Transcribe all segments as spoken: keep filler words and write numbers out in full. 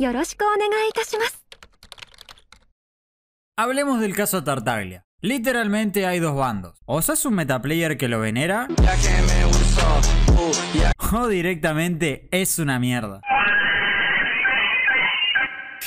よろしくお願いいたします。 Hablemos del caso Tartaglia. Literalmente hay dos bandos. O sos un metaplayer que lo venera, o directamente es una mierda.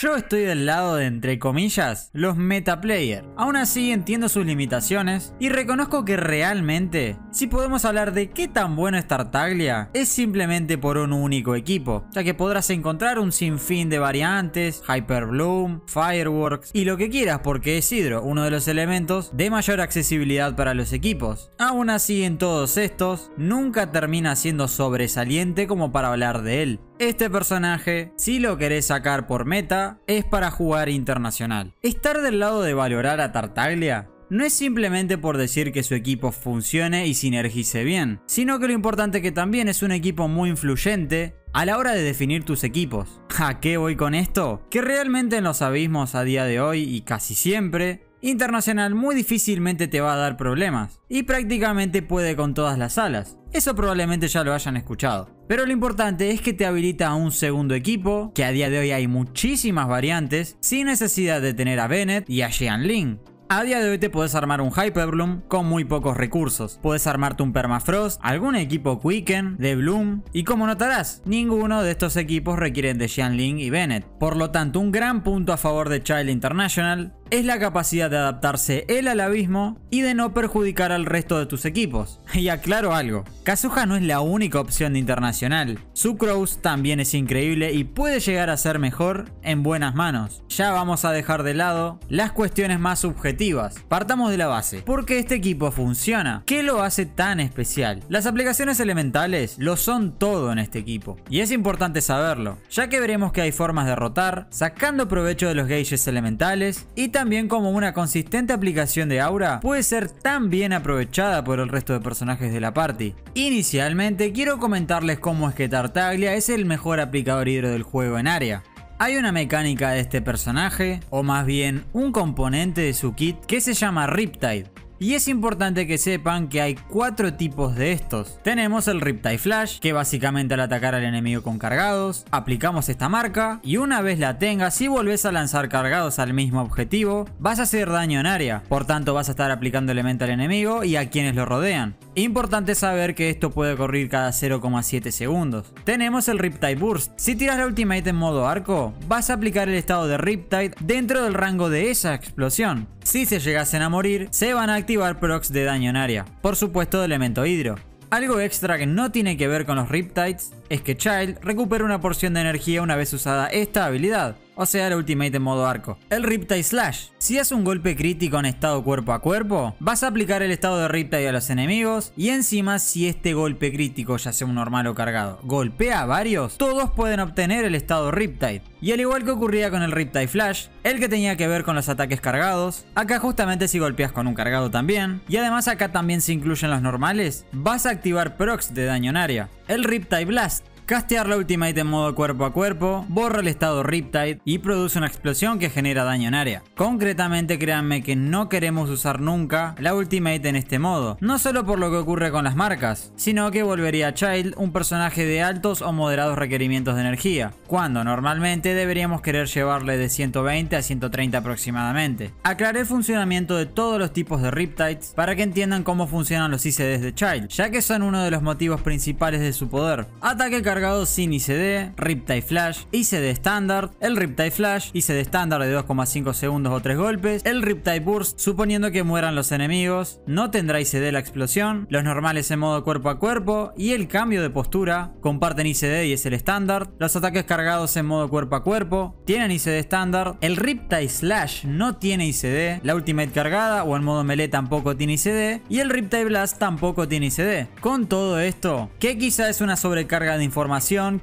Yo estoy del lado de, entre comillas, los metaplayer. Aún así entiendo sus limitaciones y reconozco que realmente, si podemos hablar de qué tan bueno es Tartaglia, es simplemente por un único equipo, ya que podrás encontrar un sinfín de variantes, Hyperbloom, Fireworks y lo que quieras, porque es hidro, uno de los elementos de mayor accesibilidad para los equipos. Aún así, en todos estos, nunca termina siendo sobresaliente como para hablar de él. Este personaje, si lo querés sacar por meta, es para jugar internacional. Estar del lado de valorar a Tartaglia no es simplemente por decir que su equipo funcione y sinergice bien, sino que lo importante es que también es un equipo muy influyente a la hora de definir tus equipos. ¿A qué voy con esto? Que realmente en los abismos a día de hoy y casi siempre, internacional muy difícilmente te va a dar problemas y prácticamente puede con todas las alas. Eso probablemente ya lo hayan escuchado. Pero lo importante es que te habilita a un segundo equipo, que a día de hoy hay muchísimas variantes, sin necesidad de tener a Bennett y a Jianling. A día de hoy te podés armar un Hyperbloom con muy pocos recursos. Podés armarte un Permafrost, algún equipo Quicken, de Bloom, y como notarás, ninguno de estos equipos requieren de Jianling y Bennett. Por lo tanto, un gran punto a favor de Child International es la capacidad de adaptarse él al abismo y de no perjudicar al resto de tus equipos. Y aclaro algo, Kazuha no es la única opción de internacional. Su Crows también es increíble y puede llegar a ser mejor en buenas manos. Ya vamos a dejar de lado las cuestiones más subjetivas. Partamos de la base. ¿Por qué este equipo funciona? ¿Qué lo hace tan especial? Las aplicaciones elementales lo son todo en este equipo. Y es importante saberlo, ya que veremos que hay formas de rotar, sacando provecho de los gauges elementales y también También como una consistente aplicación de aura puede ser tan bien aprovechada por el resto de personajes de la party. Inicialmente quiero comentarles cómo es que Tartaglia es el mejor aplicador hidro del juego en área. Hay una mecánica de este personaje, o más bien un componente de su kit, que se llama Riptide. Y es importante que sepan que hay cuatro tipos de estos. Tenemos el Riptide Flash, que básicamente al atacar al enemigo con cargados, aplicamos esta marca y una vez la tengas y volvés a lanzar cargados al mismo objetivo, vas a hacer daño en área, por tanto vas a estar aplicando elemento al enemigo y a quienes lo rodean. Importante saber que esto puede ocurrir cada cero coma siete segundos. Tenemos el Riptide Burst. Si tiras la ultimate en modo arco, vas a aplicar el estado de Riptide dentro del rango de esa explosión. Si se llegasen a morir, se van a activar procs de daño en área, por supuesto de elemento hidro. Algo extra que no tiene que ver con los Riptides es que Child recupera una porción de energía una vez usada esta habilidad, o sea la ultimate en modo arco. El Riptide Slash. Si haces un golpe crítico en estado cuerpo a cuerpo, vas a aplicar el estado de Riptide a los enemigos y encima si este golpe crítico, ya sea un normal o cargado, golpea a varios, todos pueden obtener el estado Riptide. Y al igual que ocurría con el Riptide Flash, el que tenía que ver con los ataques cargados, acá justamente si golpeas con un cargado también, y además acá también se incluyen los normales, vas a activar procs de daño en área. El Riptide Blast. Castear la ultimate en modo cuerpo a cuerpo, borra el estado Riptide y produce una explosión que genera daño en área. Concretamente, créanme que no queremos usar nunca la ultimate en este modo, no solo por lo que ocurre con las marcas, sino que volvería a Child un personaje de altos o moderados requerimientos de energía, cuando normalmente deberíamos querer llevarle de ciento veinte a ciento treinta aproximadamente. Aclaré el funcionamiento de todos los tipos de Riptides para que entiendan cómo funcionan los I C Ds de Child, ya que son uno de los motivos principales de su poder. Ataque cargado sin I C D, Riptide Flash, I C D estándar, el Riptide Flash, I C D estándar de dos coma cinco segundos o tres golpes, el Riptide Burst, suponiendo que mueran los enemigos, no tendrá I C D la explosión, los normales en modo cuerpo a cuerpo y el cambio de postura, comparten I C D y es el estándar, los ataques cargados en modo cuerpo a cuerpo, tienen I C D estándar, el Riptide Slash no tiene I C D, la ultimate cargada o en modo melee tampoco tiene I C D y el Riptide Blast tampoco tiene I C D. Con todo esto, que quizá es una sobrecarga de información,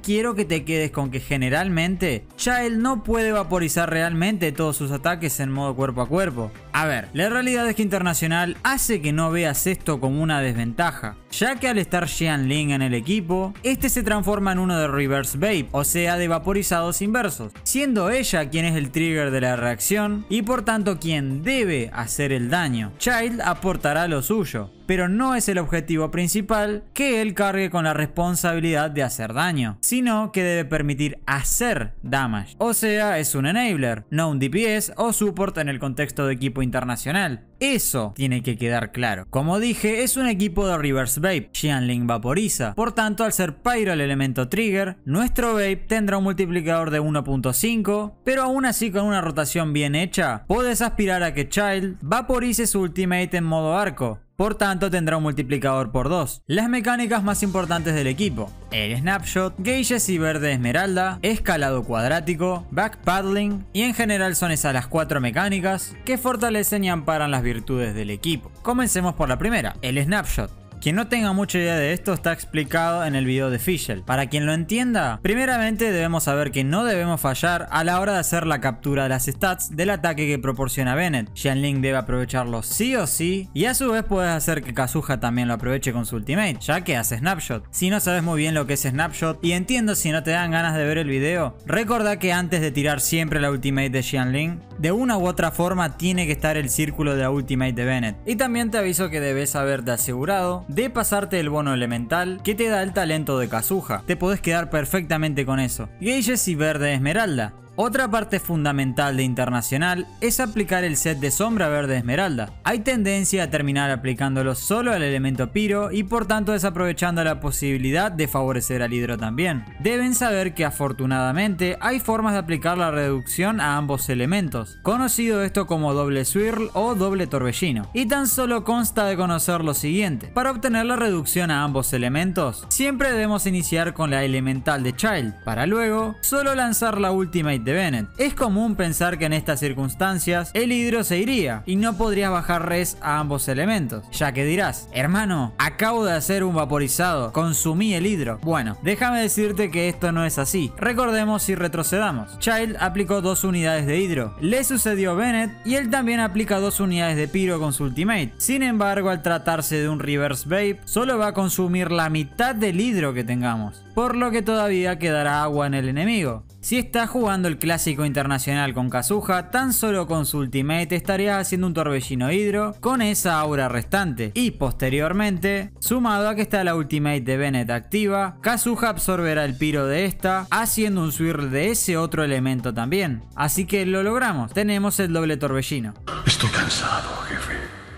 quiero que te quedes con que generalmente Child no puede vaporizar realmente todos sus ataques en modo cuerpo a cuerpo. A ver, la realidad es que Internacional hace que no veas esto como una desventaja, ya que al estar Xian Ling en el equipo, este se transforma en uno de Reverse Vape, o sea de vaporizados inversos, siendo ella quien es el trigger de la reacción y por tanto quien debe hacer el daño. Child aportará lo suyo, pero no es el objetivo principal que él cargue con la responsabilidad de hacer daño, sino que debe permitir hacer damage, o sea es un enabler, no un D P S o support en el contexto de equipo internacional. Eso tiene que quedar claro. Como dije, es un equipo de Reverse Vape. Xian Ling vaporiza. Por tanto, al ser Pyro el elemento trigger, nuestro Vape tendrá un multiplicador de uno punto cinco, pero aún así con una rotación bien hecha, podés aspirar a que Child vaporice su ultimate en modo arco. Por tanto, tendrá un multiplicador por dos. Las mecánicas más importantes del equipo: el snapshot, gauges y verde esmeralda, escalado cuadrático, backpaddling, y en general son esas las cuatro mecánicas que fortalecen y amparan las virtudes del equipo. Comencemos por la primera, el snapshot. Quien no tenga mucha idea de esto, está explicado en el video de Fischl. Para quien lo entienda, primeramente debemos saber que no debemos fallar a la hora de hacer la captura de las stats del ataque que proporciona Bennett. Xian Ling debe aprovecharlo sí o sí, y a su vez puedes hacer que Kazuha también lo aproveche con su ultimate, ya que hace snapshot. Si no sabes muy bien lo que es snapshot, y entiendo si no te dan ganas de ver el video, recordá que antes de tirar siempre la ultimate de Xian Ling, de una u otra forma tiene que estar el círculo de la ultimate de Bennett. Y también te aviso que debes haberte asegurado de pasarte el bono elemental que te da el talento de Kazuha. Te podés quedar perfectamente con eso. Gauges y verde esmeralda. Otra parte fundamental de Internacional es aplicar el set de sombra verde esmeralda. Hay tendencia a terminar aplicándolo solo al elemento piro y por tanto desaprovechando la posibilidad de favorecer al hidro también. Deben saber que afortunadamente hay formas de aplicar la reducción a ambos elementos, conocido esto como doble swirl o doble torbellino. Y tan solo consta de conocer lo siguiente: para obtener la reducción a ambos elementos, siempre debemos iniciar con la elemental de Child, para luego solo lanzar la ultimate de Bennett. Es común pensar que en estas circunstancias el hidro se iría y no podrías bajar res a ambos elementos, ya que dirás: hermano, acabo de hacer un vaporizado, consumí el hidro. Bueno, déjame decirte que esto no es así. Recordemos y retrocedamos. Child aplicó dos unidades de hidro, le sucedió Bennett y él también aplica dos unidades de pyro con su ultimate. Sin embargo, al tratarse de un reverse vape, solo va a consumir la mitad del hidro que tengamos, por lo que todavía quedará agua en el enemigo. Si estás jugando el clásico internacional con Kazuha, tan solo con su ultimate estarías haciendo un torbellino hidro con esa aura restante, y posteriormente, sumado a que está la ultimate de Bennett activa, Kazuha absorberá el piro de esta, haciendo un swirl de ese otro elemento también. Así que lo logramos, tenemos el doble torbellino. Estoy cansado, jefe.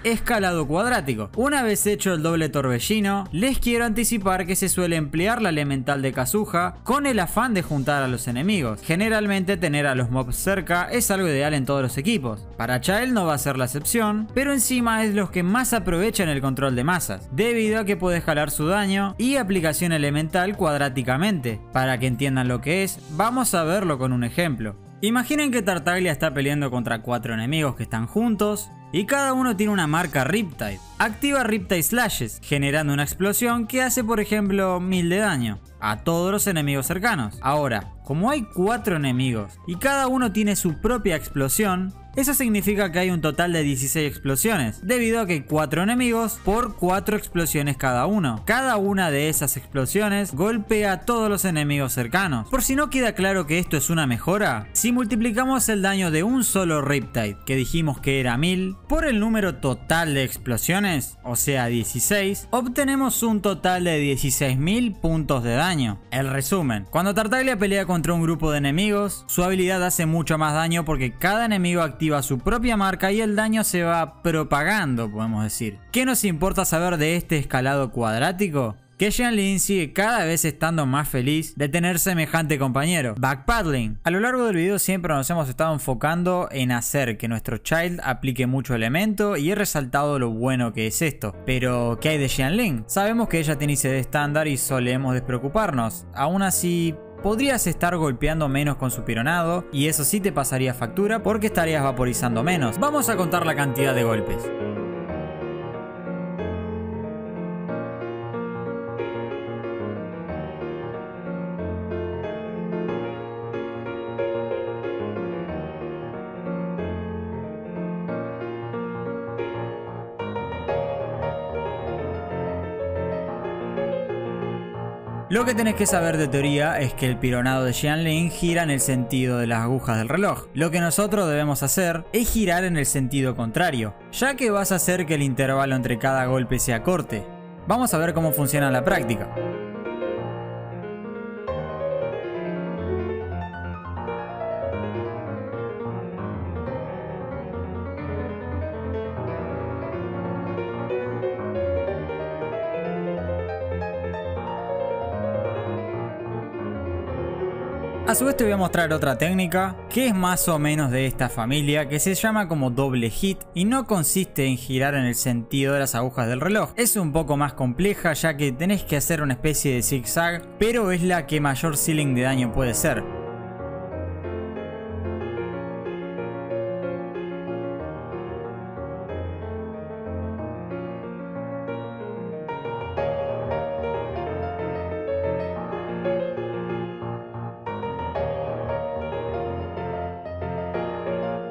Escalado cuadrático. Una vez hecho el doble torbellino, les quiero anticipar que se suele emplear la elemental de Kazuha con el afán de juntar a los enemigos. Generalmente tener a los mobs cerca es algo ideal en todos los equipos. Para Child no va a ser la excepción, pero encima es los que más aprovechan el control de masas, debido a que puede escalar su daño y aplicación elemental cuadráticamente. Para que entiendan lo que es, vamos a verlo con un ejemplo. Imaginen que Tartaglia está peleando contra cuatro enemigos que están juntos, y cada uno tiene una marca Riptide. Activa Riptide Slashes, generando una explosión que hace por ejemplo mil de daño a todos los enemigos cercanos. Ahora, como hay cuatro enemigos y cada uno tiene su propia explosión, eso significa que hay un total de dieciséis explosiones, debido a que hay cuatro enemigos por cuatro explosiones cada uno. Cada una de esas explosiones golpea a todos los enemigos cercanos. Por si no queda claro que esto es una mejora, si multiplicamos el daño de un solo Riptide, que dijimos que era mil, por el número total de explosiones, o sea dieciséis, obtenemos un total de dieciséis mil puntos de daño. El resumen: cuando Tartaglia pelea contra un grupo de enemigos, su habilidad hace mucho más daño porque cada enemigo activa su propia marca y el daño se va propagando, podemos decir. ¿Qué nos importa saber de este escalado cuadrático? Que Xian Ling sigue cada vez estando más feliz de tener semejante compañero. Backpaddling. A lo largo del video siempre nos hemos estado enfocando en hacer que nuestro Child aplique mucho elemento y he resaltado lo bueno que es esto. Pero, ¿qué hay de Xian Ling? Sabemos que ella tiene I C D estándar y solemos despreocuparnos. Aún así, podrías estar golpeando menos con su pironado y eso sí te pasaría factura porque estarías vaporizando menos. Vamos a contar la cantidad de golpes. Lo que tenés que saber de teoría es que el pironado de Xianling gira en el sentido de las agujas del reloj. Lo que nosotros debemos hacer es girar en el sentido contrario, ya que vas a hacer que el intervalo entre cada golpe se acorte. Vamos a ver cómo funciona en la práctica. A su vez te voy a mostrar otra técnica que es más o menos de esta familia, que se llama como doble hit y no consiste en girar en el sentido de las agujas del reloj. Es un poco más compleja, ya que tenés que hacer una especie de zigzag, pero es la que mayor ceiling de daño puede ser.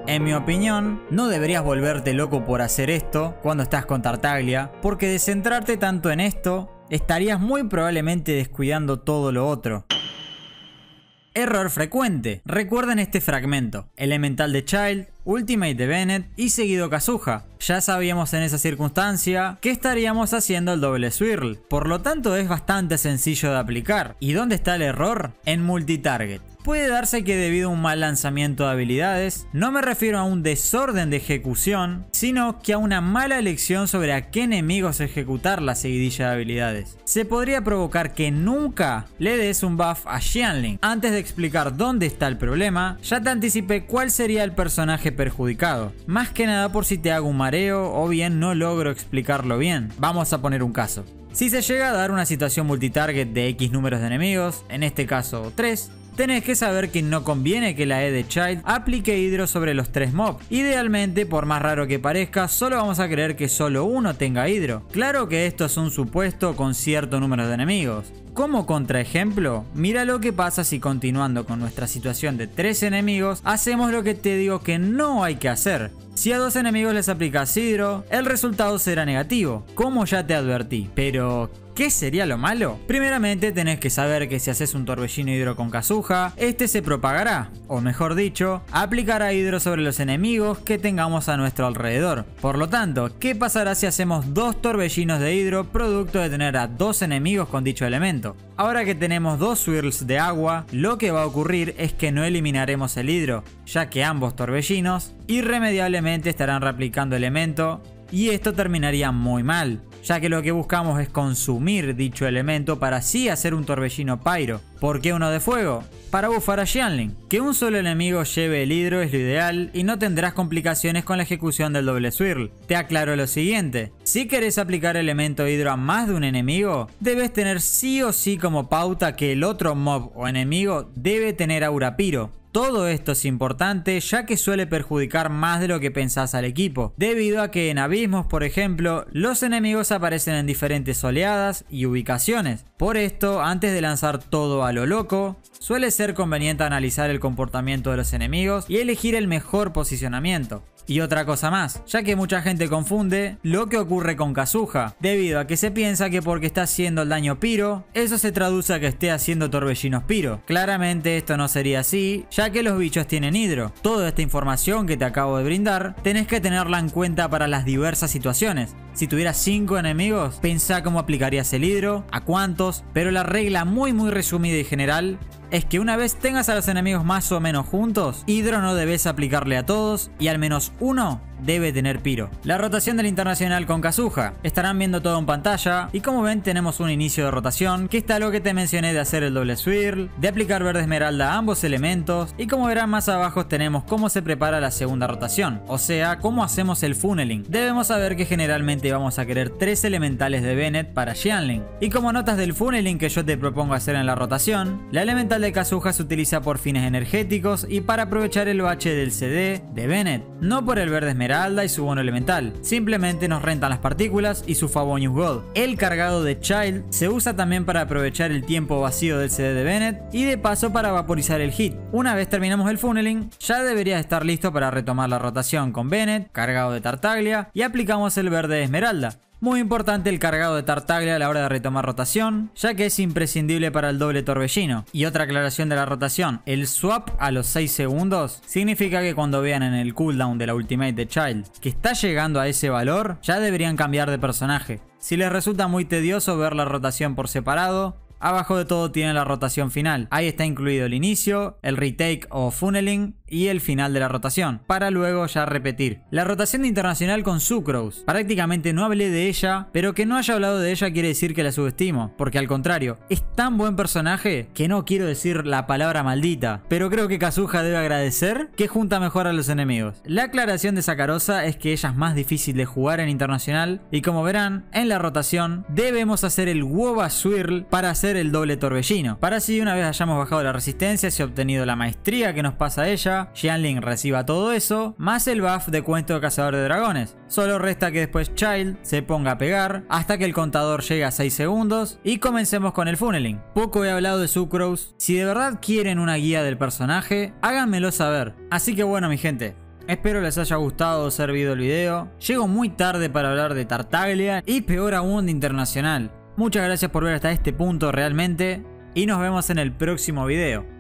En mi opinión, no deberías volverte loco por hacer esto cuando estás con Tartaglia, porque de centrarte tanto en esto, estarías muy probablemente descuidando todo lo otro. Error frecuente. Recuerden este fragmento: Elemental de Child, Ultimate de Bennett y seguido Kazuha. Ya sabíamos en esa circunstancia que estaríamos haciendo el doble swirl, por lo tanto es bastante sencillo de aplicar. ¿Y dónde está el error? En multitarget. Puede darse que debido a un mal lanzamiento de habilidades, no me refiero a un desorden de ejecución, sino que a una mala elección sobre a qué enemigos ejecutar la seguidilla de habilidades. Se podría provocar que nunca le des un buff a Xianling. Antes de explicar dónde está el problema, ya te anticipé cuál sería el personaje perjudicado, más que nada por si te hago un mareo o bien no logro explicarlo bien. Vamos a poner un caso. Si se llega a dar una situación multitarget de X números de enemigos, en este caso tres, tenés que saber que no conviene que la E de Child aplique hidro sobre los tres mobs. Idealmente, por más raro que parezca, solo vamos a creer que solo uno tenga hidro. Claro que esto es un supuesto con cierto número de enemigos. Como contraejemplo, mira lo que pasa si continuando con nuestra situación de tres enemigos, hacemos lo que te digo que no hay que hacer. Si a dos enemigos les aplicas hidro, el resultado será negativo, como ya te advertí. Pero ¿qué sería lo malo? Primeramente tenés que saber que si haces un torbellino hidro con Kazuha, este se propagará, o mejor dicho, aplicará hidro sobre los enemigos que tengamos a nuestro alrededor. Por lo tanto, ¿qué pasará si hacemos dos torbellinos de hidro producto de tener a dos enemigos con dicho elemento? Ahora que tenemos dos swirls de agua, lo que va a ocurrir es que no eliminaremos el hidro, ya que ambos torbellinos irremediablemente estarán replicando elemento, y esto terminaría muy mal, ya que lo que buscamos es consumir dicho elemento para así hacer un torbellino pyro. ¿Por qué uno de fuego? Para bufar a Xianling. Que un solo enemigo lleve el hidro es lo ideal y no tendrás complicaciones con la ejecución del doble swirl. Te aclaro lo siguiente: si querés aplicar elemento hidro a más de un enemigo, debes tener sí o sí como pauta que el otro mob o enemigo debe tener aura pyro. Todo esto es importante, ya que suele perjudicar más de lo que pensás al equipo, debido a que en abismos, por ejemplo, los enemigos aparecen en diferentes oleadas y ubicaciones. Por esto, antes de lanzar todo a lo loco, suele ser conveniente analizar el comportamiento de los enemigos y elegir el mejor posicionamiento. Y otra cosa más, ya que mucha gente confunde lo que ocurre con Kazuha, debido a que se piensa que porque está haciendo el daño piro, eso se traduce a que esté haciendo torbellinos piro. Claramente esto no sería así, ya que los bichos tienen hidro. Toda esta información que te acabo de brindar, tenés que tenerla en cuenta para las diversas situaciones. Si tuvieras cinco enemigos, pensá cómo aplicarías el hidro, a cuántos, pero la regla muy muy resumida y general es que una vez tengas a los enemigos más o menos juntos, hidro no debes aplicarle a todos y al menos uno debe tener pyro. La rotación del internacional con Kazuha. Estarán viendo todo en pantalla y como ven tenemos un inicio de rotación que está lo que te mencioné de hacer el doble swirl, de aplicar verde esmeralda a ambos elementos y como verán más abajo tenemos cómo se prepara la segunda rotación, o sea, cómo hacemos el funneling. Debemos saber que generalmente vamos a querer tres elementales de Bennett para Xianling y como notas del funneling que yo te propongo hacer en la rotación, la elemental de Kazuha se utiliza por fines energéticos y para aprovechar el bache del C D de Bennett, no por el verde esmeralda y su bono elemental, simplemente nos rentan las partículas y su Fabonius God. El cargado de Child se usa también para aprovechar el tiempo vacío del C D de Bennett y de paso para vaporizar el hit. Una vez terminamos el funneling, ya deberías estar listo para retomar la rotación con Bennett, cargado de Tartaglia y aplicamos el verde de esmeralda. Muy importante el cargado de Tartaglia a la hora de retomar rotación, ya que es imprescindible para el doble torbellino. Y otra aclaración de la rotación, el swap a los seis segundos significa que cuando vean en el cooldown de la ultimate de Child que está llegando a ese valor, ya deberían cambiar de personaje. Si les resulta muy tedioso ver la rotación por separado, abajo de todo tienen la rotación final. Ahí está incluido el inicio, el retake o funneling y el final de la rotación, para luego ya repetir. La rotación internacional con Sucrose. Prácticamente no hablé de ella, pero que no haya hablado de ella quiere decir que la subestimo, porque al contrario, es tan buen personaje que no quiero decir la palabra maldita, pero creo que Kazuha debe agradecer que junta mejor a los enemigos. La aclaración de Sakarosa es que ella es más difícil de jugar en internacional y como verán, en la rotación debemos hacer el Woba Swirl para hacer el doble torbellino, para así una vez hayamos bajado la resistencia y obtenido la maestría que nos pasa a ella, Xianling reciba todo eso, más el buff de cuento de cazador de dragones. Solo resta que después Child se ponga a pegar hasta que el contador llegue a seis segundos y comencemos con el funneling. Poco he hablado de Sucrose, si de verdad quieren una guía del personaje, háganmelo saber. Así que bueno mi gente, espero les haya gustado o servido el video. Llego muy tarde para hablar de Tartaglia y peor aún de internacional. Muchas gracias por ver hasta este punto realmente y nos vemos en el próximo video.